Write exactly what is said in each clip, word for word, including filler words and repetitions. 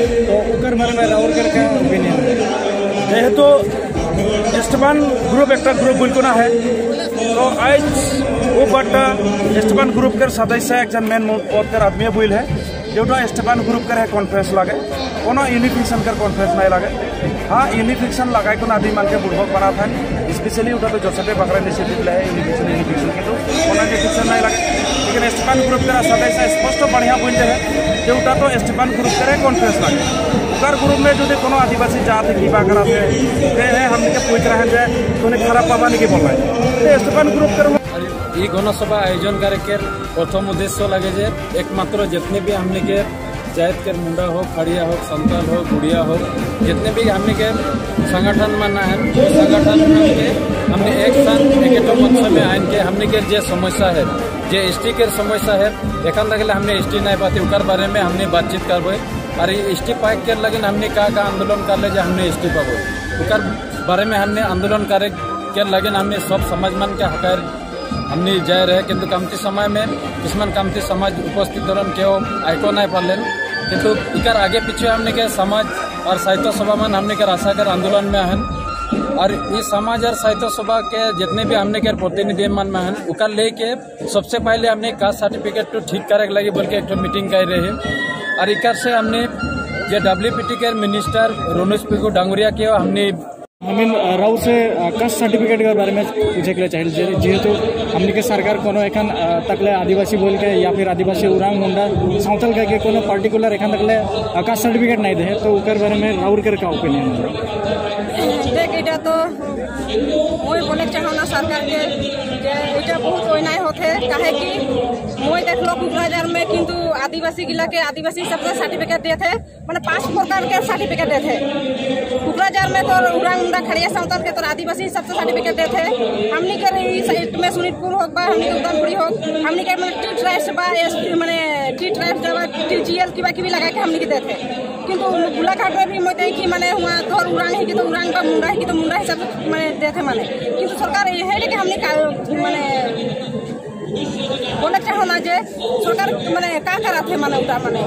तो ओकर बारे में राउरकर का ओपिनियन जेहेतु स्टबान ग्रुप एक ग्रुप बुलकुना है तो आज वो बट स्टबान ग्रुप कर सदस्य एक जन मेन पद कर आदमी बुल है जो स्टबान ग्रुप कर है कॉन्फ्रेंस लगे कोनो यूनिफिकेशन कर कॉन्फ्रेंस नहीं लगे। हाँ यूनिफिकेशन लगाए को आदमी मान के बुलभक बना था स्पेशली उठा तो जोसेफे बकरा इनिशिएटिव है यूनिफिकेशन यूनिफिकेशन के तो यूनिफिकेशन नहीं लगे लेकिन स्टबान ग्रुप कर सदस्य स्पष्ट बढ़िया बुल है जो तो स्टबान ग्रुप कर कॉन्फ्रेंस लगे ओकर ग्रुप में जो कोनो आदिवासी जाति किबा करा है ते है हम के पूछ रहे हैं तोने खराब पाबा नहीं बोल रहे ते स्टबान ग्रुप कर ई गणसभा आयोजन करे के प्रथम उद्देश्य लगे जे एकमात्र जितने भी हमने के जायत के मुंडा हो खड़िया हो संताल हो गुड़िया हो जितने भी हमने के संगठन माना है वो संगठन के हमने एक साथ एक तो मंच में आन के हमने के जे समस्या है जे एसटी के समस्या है एखन तक हमने एसटी नहीं पाते ओकर बारे में हमने बातचीत करबे और एसटी पाए के लगे हमने का का आंदोलन कर ले हमने एसटी पाबो ओकर बारे में हमने आंदोलन करे के लगे हमने सब समाज मन के हकार हमने जाए रहे किंतु कमती समय में किसमन कमती समाज उपस्थित दौरान क्यों आइको नहीं पाले किंतु इकर आगे पीछे हमने के समाज और साहित्य सभा मन हमने के राशा कर आंदोलन में हन और ये समाज और साहित्य सभा के जितने भी हमने के प्रतिनिधि मन में हैं उकर लेके सबसे पहले हमने कास्ट सर्टिफिकेट तो ठीक करे लगे बोल के एक मीटिंग कर रहे हैं और इकर से हमने जो डब्ल्यू पी टी के मिनिस्टर रोनेश पिकू डांगुरिया के हमने अमीन राव से कास्ट सर्टिफिकेट के बारे में पूछे के लिए चाहिए जेहेतु हमने के सरकार कोनो एखन तकले आदिवासी बोल के या फिर आदिवासी उरांग मुंडा सावतल के कोनो पर्टिकुलर एखन तकले कास्ट सर्टिफिकेट नहीं दे तो उकर बारे में राउर कर का ओपिनियन देख इटा तो मोई बोले चाहो ना सरकार के जे इटा बहुत होय नहीं होथे काहे कि मोई देखलो दो हज़ार में किंतु आदिवासी जिला के आदिवासी सबका सर्टिफिकेट देत है माने पांच प्रकार के सर्टिफिकेट देत है कोकराझार में तो उरांग मुंडा खड़िया सावतल के तो आदिवासी सबसे सर्टिफिकेट देते हैं हमने के साइड में सोनितपुर होक बा हमने उदमपुरी होक हमने के मतलब टी ट्राइब्स बा माने टी ट्राइब्स दवा टी जी एल किबा किबी लगा के हमने के देते हैं किंतु गोलाघाट में भी मत है कि माने हुआ धर उरांग है कि तो उरांग का मुंडा है कि तो मुंडा है सब माने देते माने किंतु सरकार ये है कि हमने माने बोले चाहो ना जे सरकार माने का कराते माने उठा माने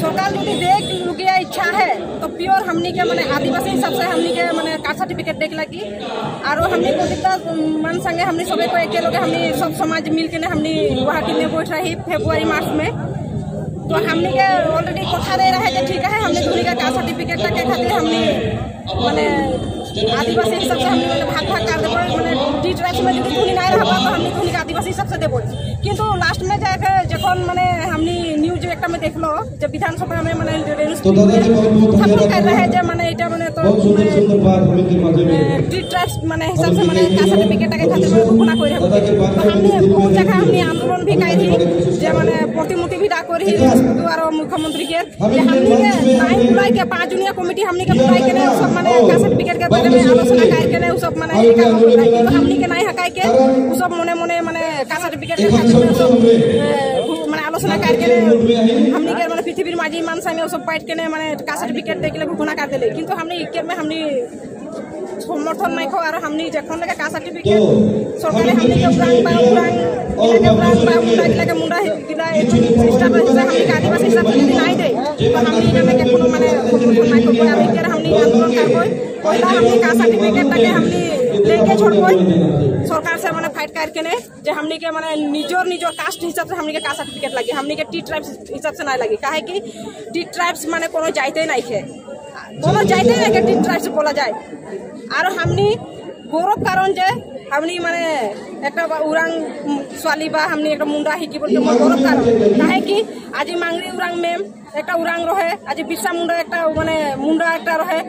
सरकार जो देख रुकिया इच्छा है तो प्योर हमनी के माने आदिवासी सबसे हमनी के माने कास्ट सर्टिफिकेट देख लगी और हमनी को दिक्कत मन संगे हमनी सबे को एक लोग हमनी सब समाज मिल के ने हमनी वहां के ने बैठ रही फरवरी मार्च में तो हमनी के ऑलरेडी कथा दे रहे जे ठीक है हमने दूरी का कास्ट सर्टिफिकेट के खातिर हमनी माने आदिवासी सबसे हमनी माने भाग भाग कर देबो माने टीचर्स में जो कोई नहीं रहबा तो हमनी को आदिवासी सबसे देबो किंतु लास्ट में जाके जखन माने हमनी न्यूज एकटा में देखलो जब विधानसभा में माने स्थापन कर रहे जे माने एटा माने तो टीचर्स माने हिसाब से माने का सर्टिफिकेट के खातिर घोषणा कोइ रहबो तो हमनी बहुत जगह हमनी आंदोलन भी काई थी जे माने प्रतिमुति भी डाको रही द्वार मुख्यमंत्री के हमनी के नाइन जुलाई के पांच जूनियर कमेटी हमनी के बुलाई के सब माने का सर्टिफिकेट के बारे में आलोचना काई के ने सब माने एक हमनी के नहीं हकाई के सब मने मने माने का सर्टिफिकेट के माने आलोचना करके हमनी के माने पृथ्वी माजी मान संगे सब पाइट के माने का सर्टिफिकेट देके घोषणा कर देले किंतु हमनी के में हमनी समर्थन नहीं खो और हमनी जखन लगे का सर्टिफिकेट सरकार हमनी के प्राण पाओ प्राण के प्राण पाओ लगे मुंडा जिला सिस्टम में हमनी आदिवासी हिसाब से नहीं दे तो हमनी के के कोनो माने नहीं खो हमनी के हमनी आंदोलन करबो ओला हमनी का सर्टिफिकेट तक हमनी लेके छोड़बो सरकार से मैंने फाइट करके ने जे हमनी के माने निजोर निजोर कास्ट हिसाब से हमनी के कास्ट सर्टिफिकेट लगे हमनी के टी ट्राइब्स हिसाब से नहीं लगे काहे कि टी ट्राइब्स माने कोनो जाइते नहीं है कोनो जाइते नहीं के टी ट्राइब्स बोला जाए और हमनी गौरव कारण जे हमनी माने एक उरांग स्वाली बा हमनी एक मुंडा ही कि बोलते गौरव कारण काहे कि आज मांगरी उरांग में एक उरांग रहे आज बिरसा मुंडा एक माने मुंडा एक रहे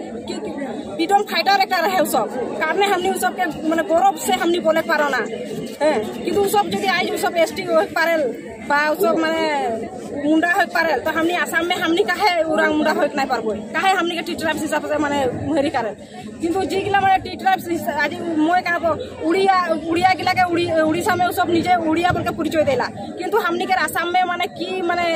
फ्रीडम फाइटर एक रहे सब कारण हमनी सब के माने गौरव से हमनी बोले पारो ना हैं किंतु सब यदि आज सब एसटी हो पारेल बा सब माने मुंडा हो पारेल तो हमनी आसाम में हमनी काहे उरांग मुंडा हो नहीं पारबो काहे हमनी के टी ट्राइब्स हिसाब से माने मुहरी कारण किंतु जे गिला माने टी ट्राइब्स आज मोय काबो उड़िया उड़िया गिला के उड़ीसा में सब निजे उड़िया बोल के परिचय देला किंतु हमनी के आसाम में माने की माने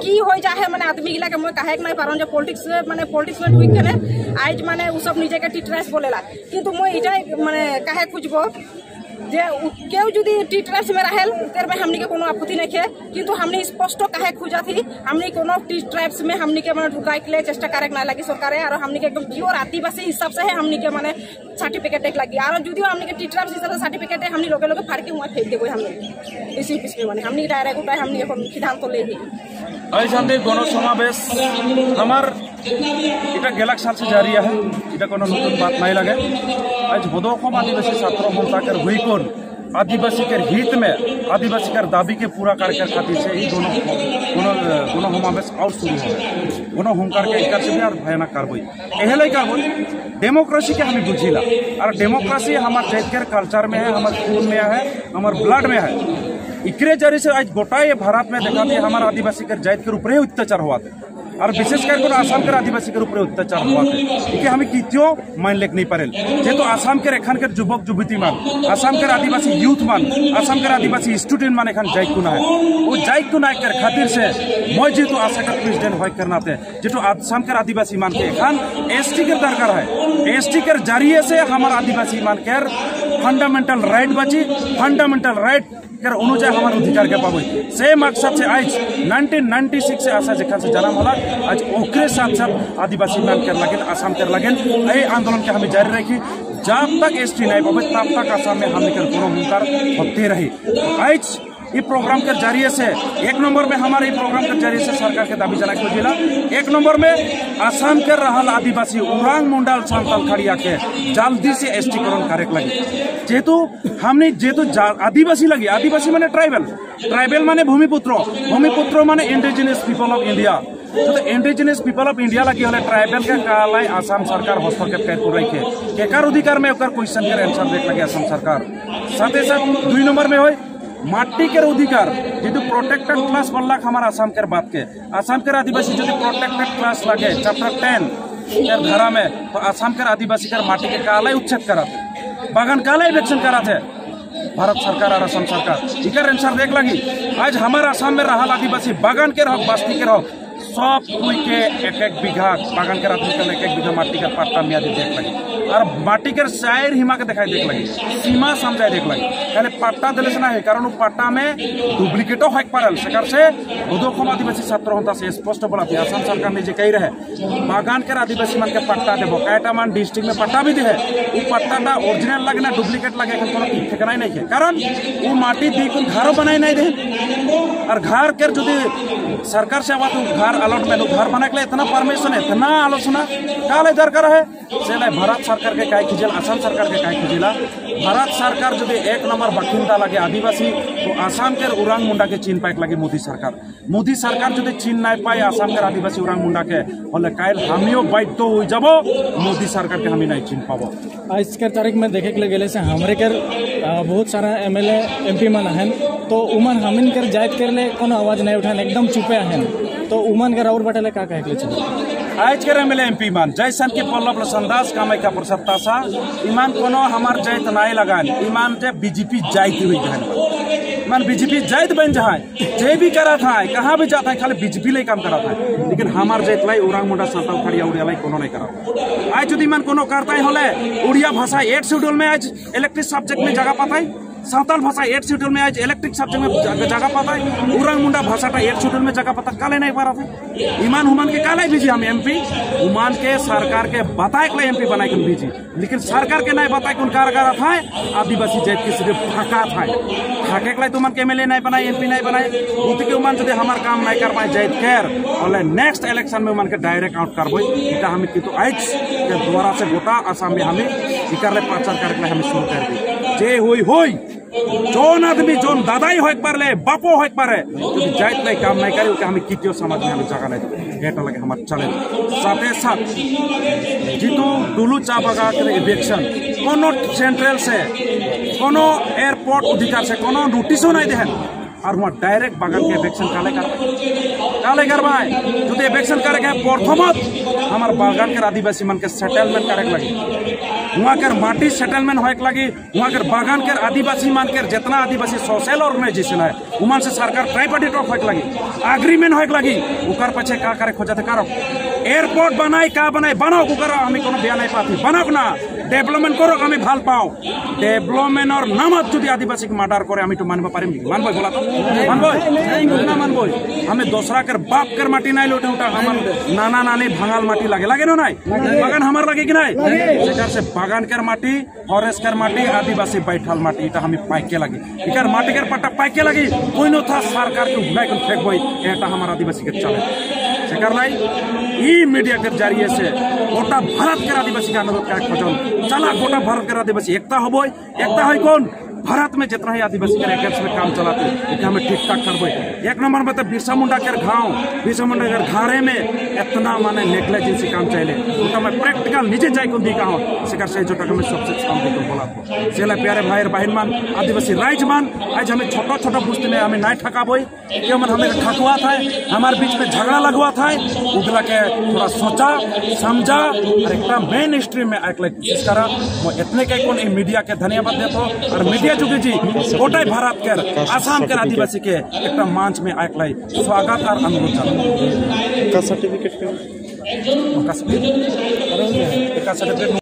की हो जाए माने आदमी गिला के मोय काहे नहीं पारन जे पॉलिटिक्स माने पॉलिटिक्स में ढुक के आज माने उस सब निजे के टी ट्राइब्स बोलेला किंतु मोय एटा माने काहे कुछ बो केउ जदि टीटरस में रहल तेर में हमनी के कोनो आपत्ति नहीं है, किंतु हमने स्पष्ट काहे खोजा थी हमनी कोनो टीट्रैप्स में हमनी के माने ढुकाई के लिए चेष्टा करे ना लगी सरकारे। और हमनी के एकदम प्योर आदिवासी हिसाब से है हमनी के माने सर्टिफिकेट एक लगी। और जदि हमनी के टीट्रैप्स हिसाब से सर्टिफिकेट है हमनी लोगे लोगे फाड़ के हुआ फेंक देबो। हमनी इसी किसके माने हमनी डायरेक्ट उठाए हमनी को सिद्धांत तो ले ही आई शांति गण समावेश हमार इटा गेलक साल से जारी है। इटा कोनो नतुन बात नहीं लगे। आज बदोखम आदिवासी छात्रों हमताकर हुई कोन आदिवासी के हित में आदिवासी के दाबी के पूरा करके खातिर से ई दोनों दोनों दोनों समावेश और शुरू हो दोनों हुंकार के इकर से और भयानक कारवाई एहले का हो डेमोक्रेसी के हम बुझिला। और डेमोक्रेसी हमार जैतकर कल्चर में है, हमार खून में है, हमार ब्लड में है। इकरे जरी से आज गोटाए भारत में देखा है हमार आदिवासी के जात के ऊपर अत्याचार हुआ है। और विशेषकर को आसाम के आदिवासी के ऊपर अत्याचार हुआ है हमें कितियों मान लेक नहीं पारे जेहतु आसाम के एखन के युवक युवती मान आसाम के आदिवासी यूथ मान आसाम के आदिवासी स्टूडेंट मान एखन जायक ना है। वो जायक ना कर खातिर से मैं जेहतु आशा का प्रेसिडेंट हो करनाते जेहतु आसाम के आदिवासी मान के एखन एस टी के दरकार है। एस टी के जरिए से हमारे आदिवासी मान के फंडामेंटल राइट बची फंडामेंटल राइट कर अनुजाय हमारे अधिकार के पाबो से मकसद से आज उन्नीस सौ छियानवे से आशा जखन से जन्म होला आज ओकरे साथ साथ आदिवासी मान कर लगेन आसाम कर लगेन ए आंदोलन के हम जारी रखी जब तक एस टी नहीं पाबे तब तक आसाम में हम निकल कोनो हुनकर होते रही। आज ये प्रोग्राम के जरिए से एक नंबर में हमारे प्रोग्राम के जरिए से सरकार के दाबी जना खोजिला एक नंबर में आसाम के रहल आदिवासी उरांग मुंडाल सांताल खड़िया के जल्दी से एसटीकरण करे लगी जेहतु हमने जेहतु आदिवासी लगी आदिवासी माने ट्राइबल ट्राइबल माने भूमिपुत्र भूमिपुत्र माने इंडिजिनियस पीपल ऑफ इंडिया तो इंडिजिनियस पीपल ऑफ इंडिया लगी हले ट्राइबल के कालाई आसाम सरकार हस्तक्षेप कर रही है केकर अधिकार में ओकर क्वेश्चन के आंसर देख लगी आसाम सरकार। साथ ही साथ दो नंबर में होय माटी के अधिकार जो प्रोटेक्टेड क्लास बनला हमारे आसाम के बात के आसाम के आदिवासी जो प्रोटेक्टेड क्लास लगे चैप्टर टेन के धारा में तो आसाम के आदिवासी के माटी के काले उच्छेद करा बागान काले इलेक्शन करा थे भारत सरकार और आसाम सरकार इकर आंसर देख लगी। आज हमारे आसाम में रहल आदिवासी बागान के हक बस्ती के हक सब कोई के एक एक बीघा बागान के आदमी के एक एक बीघा माटी के पट्टा मियादी देख लगी और माटी के शायर हिमा के दिखाई देख लगी सीमा समझाई देख लगी खाली पट्टा दिले से ना है कारण पट्टा में डुप्लिकेटो हक पड़ल सरकार से उदोखम आदिवासी छात्र होता से स्पष्ट बोला थे आसाम सरकार ने कही रहे बागान के आदिवासी मन के पट्टा देव कैटा मान डिस्ट्रिक्ट में पट्टा भी दे है वो पट्टा ओरिजिनल लगे ना डुप्लिकेट लगे को ठिकाना ही नहीं है कारण वो माटी दी को घर बनाए नहीं दे और घर के जो सरकार से आवा तो घर अलॉटमेंट घर बना के लिए इतना परमिशन इतना आलोचना काले दरकार है से लाई भारत सरकार के काहे खिजिला आसाम सरकार के काहे खिजिला। भारत सरकार जो एक नंबर बखिंदा लगे आदिवासी तो आसाम के उरांग मुंडा के चीन पाए लगे मोदी सरकार मोदी सरकार जो चीन नहीं पाए आसाम के आदिवासी उरांग मुंडा के बोले काल हमियो बाध्य हो जाब मोदी सरकार के हम नहीं चीन पाब। आज के तारीख में देखे के गले से हमारे के बहुत सारा M L A M P मन आहन तो उमन हमिन कर जायत कर ले कोनो आवाज नहीं उठान एकदम चुपे आहन तो उमन के और बटले का कहे के चले आज के एमएलए एमपी मान जैसन के पल्लव प्रसन्न दास कामाख्या प्रसाद तासा ईमान कोनो हमार जायत नहीं लगान ईमान जे बीजेपी जायत हुई जहन मान बीजेपी जायत बन जाए जे भी करा था कहाँ भी जाता है खाली बीजेपी ले काम करा था लेकिन हमार जायत लाई उरांग मुंडा साता खड़िया उड़िया लाई कोनो नहीं करा। आज यदि मान कोनो करता होले उड़िया भाषा एट शेड्यूल में आज इलेक्ट्रिक सब्जेक्ट में जगह पाता सावताल भाषा एट शेड्यूल में आज इलेक्ट्रिक सब्जेक्ट में जगह पाता है उरांग मुंडा भाषा का एट शेड्यूल में जगह पता काले नहीं पा रहा था ईमान हुमान के काले भेजी हम एमपी हुमान के सरकार के बताए के एमपी बनाए के भेजी लेकिन सरकार के नहीं बताए उनका आदिवासी जाति के सिर्फ फाका था फाके के लिए तो मन के एमएलए नहीं बनाए एमपी नहीं बनाए उनके उमान जो हमारे काम नहीं कर पाए जाति के और नेक्स्ट इलेक्शन में उमान के डायरेक्ट आउट करबो इटा हम किंतु आइज के द्वारा से गोटा आसाम में हमें इकर प्रचार करके हमें शुरू कर दी जे हुई हुई जोन आदमी जोन दादाई हो पारे बापो हो पारे जो जायत नहीं काम नहीं करे हमें कितियों समाज में हमें जगह नहीं एट लगे हमारे चले। साथ ही साथ जीतू डुलू चा बगा इलेक्शन कोनो सेंट्रल से कोनो एयरपोर्ट अधिकार से कोनो नोटिसो नहीं देहन और वहाँ डायरेक्ट बागान के इलेक्शन काले करवाए काले करवाए जो इलेक्शन करे के प्रथमत हमारे बागान के आदिवासी मन के सेटलमेंट करे लगी वहाँ के माटी सेटलमेंट होए लगी वहाँ के बागान के आदिवासी मन के जितना आदिवासी सोशल ऑर्गेनाइजेशन है उमन से सरकार ट्राइपार्टिट हो लगी एग्रीमेंट होए लगी उकर पछे का करे खोजा थे करो एयरपोर्ट बनाए का बनाए बनाओ उकर हमें कोनो बया नहीं पाती बनाओ ना डेभलपमेंट करो आम भल पाओ डेभलपमेंटर नाम जो आदिवासिक मार्डार करे मानब पारिम मानब बोला मानब ना मानब आम दसरा कर बाप कर माटी ना लोटे नाना नानी भांगाल माटी लागे लागे ना बागान हमार लागे कि नहीं से बागान कर माटी फरेस्ट कर माटी आदिवासी बैठाल माटी हमें पाइके लागे इकार माटी कर पट्टा पाइके लागे कोई न था सरकार के घुराई फेंकब एटा हमार आदिवासी के चले से ई मीडिया के जरिए से गोटा भारत के आदिवासी का अनुरोध कर चला गोटा भारत के आदिवासी एकता हो एकता है कौन भारत में जितना ही आदिवासी के एकेट्स में काम चलाते हैं हमें ठीक ठाक करब एक नंबर में तो बिरसा मुंडा के घाव बिरसा मुंडा के घारे में इतना माने नेग्लेजेंसी काम चले तो मैं प्रैक्टिकल निजे जाए दिखा से से जो मैं सबसे काम देखो बोला से प्यारे भाईर बहन मान आदिवासी राइज मान आज हमें छोटो छोटो बुझते में हमें नहीं ठकाब क्यों मन हमें ठकुआ था हमारे बीच में झगड़ा लगवा था उगला के थोड़ा सोचा समझा और एकदम मेन स्ट्रीम में आए कोशिश करा वो इतने के कौन मीडिया के धन्यवाद देता और मीडिया चुकी जी गोटा भारत के आसाम के आदिवासी के एक मंच में आयक स्वागत और अनुरोध सर्टिफिकेट